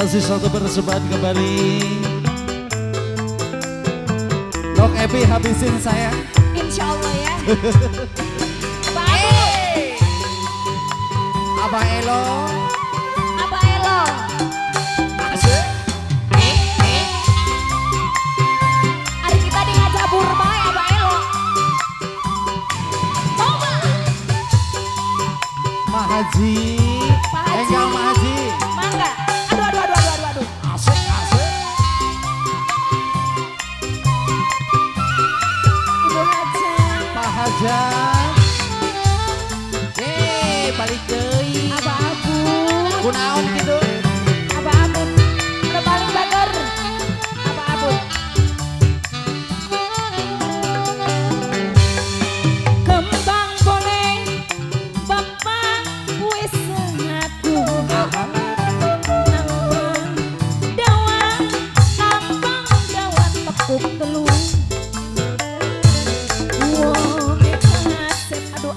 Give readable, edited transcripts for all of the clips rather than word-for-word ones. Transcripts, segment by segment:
kasih satu persembahan kembali. Dok Epi habisin saya. Insya Allah ya. Pak Abah Elo. Abah Elo. Asik. Ada kita di ngajak Burma ya Abah Elo. Coba. Pak Haji. Pak Haji. Enggak Pak Haji. Mangga. Aduh. Asik. Ibu Haja. Pak Haja. Balik deui Abah Abun kunaon kitu Abah Abun udah paling bager Abah Abun kembang boleh bapak kuwi senatu kampang dawa tekuk telu wow ekasep aduh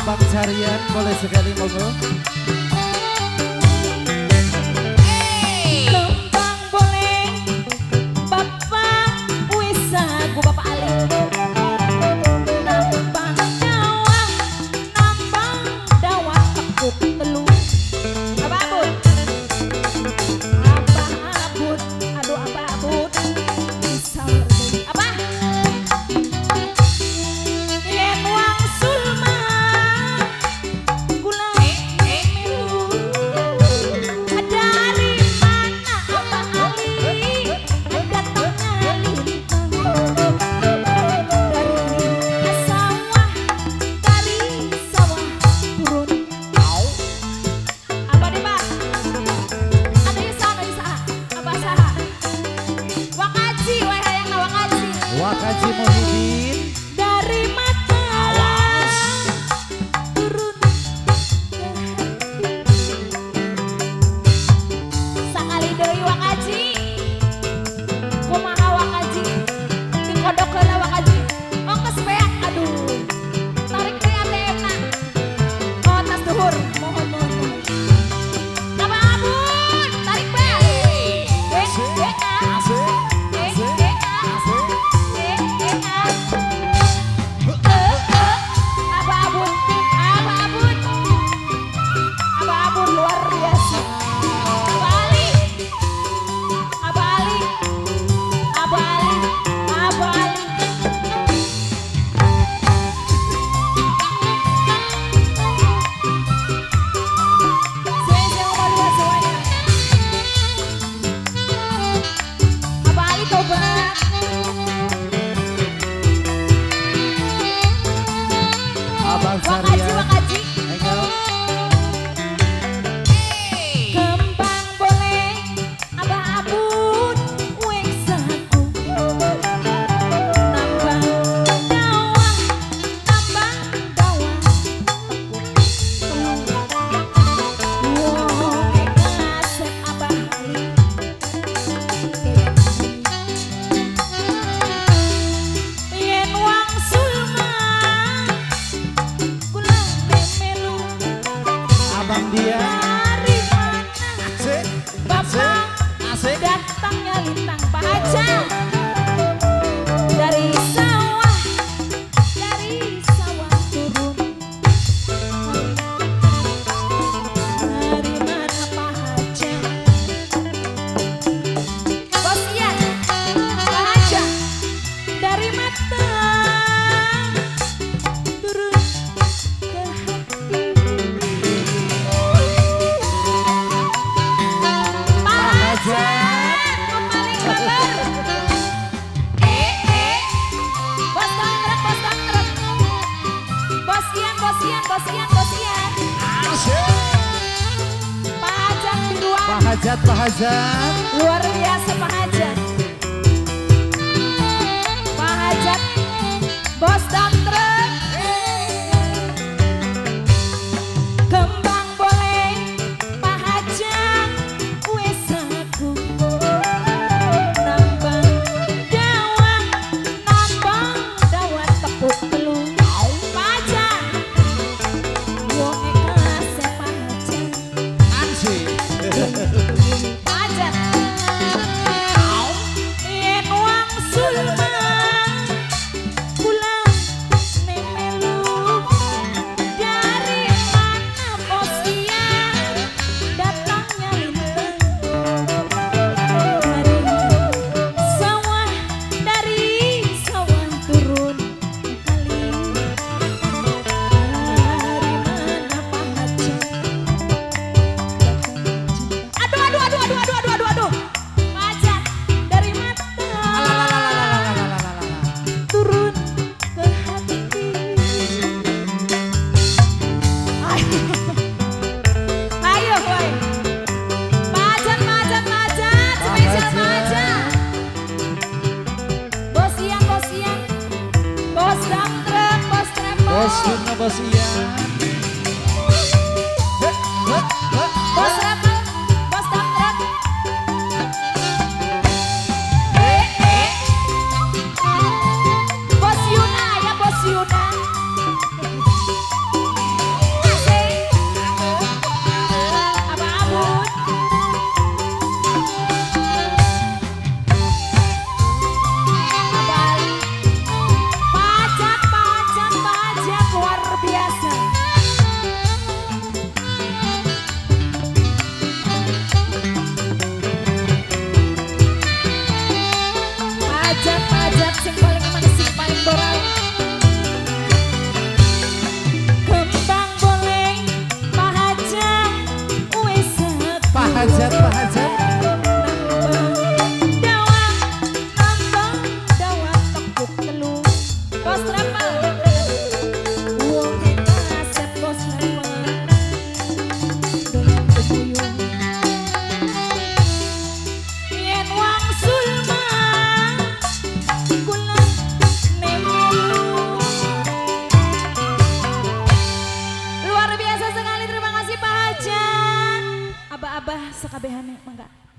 Abah Harian boleh sekali monggo. Kembang boleh bapak wisaku bapak Ali. Nambang dawa tekuk telu. Abah Abud, aduh Abah Abud. Wakaji Muhyiddin dari mata awas turun sakali deui Wakaji kumaha Wakaji dikodokeuna Wakaji ongkes beak aduh tarik deui ATM-na oh tas duhur mohon Abah Abun tarik beak Wakaji. Kembang boleh Abah Abun weksaku nambang dawa wow ekasep Abah Ali yen wangsul dia asik bapak asik datangnya lintang Pak Haja dari sawah turun Hajat, Pak Hajat. Luar biasa Pak Hajat. Pak Hajat, bos dam truk. Kembang boleh Pak Hajat, wis aku nambang dawang, nambang dawang tepuk telur. Pak Hajat, wong ikhlas Pak Hajat. Anjir. Hajat yen wong sulman kula nemelu dari mana bos dia datangnya lintang dari sawah, dari sawah turun kali dari mana Pak Hajat. Aduh. Hajat dari mata turun ke hati. Ayo boy. Hajat, spesial Hajat. Bos siang. Bos dam truk, bos trepon. Bos dam, bos siang. Bos trepon. Hajat sing paling aman, sing paling boral. Kembang boleh Pak Hajat, wis aku. Pak Hajat. Dawang tepuk telur. Bos trepel. Wong ikhlas bos trepel. Doyan keguyuh. Yen wong sulman sekabehane mangga.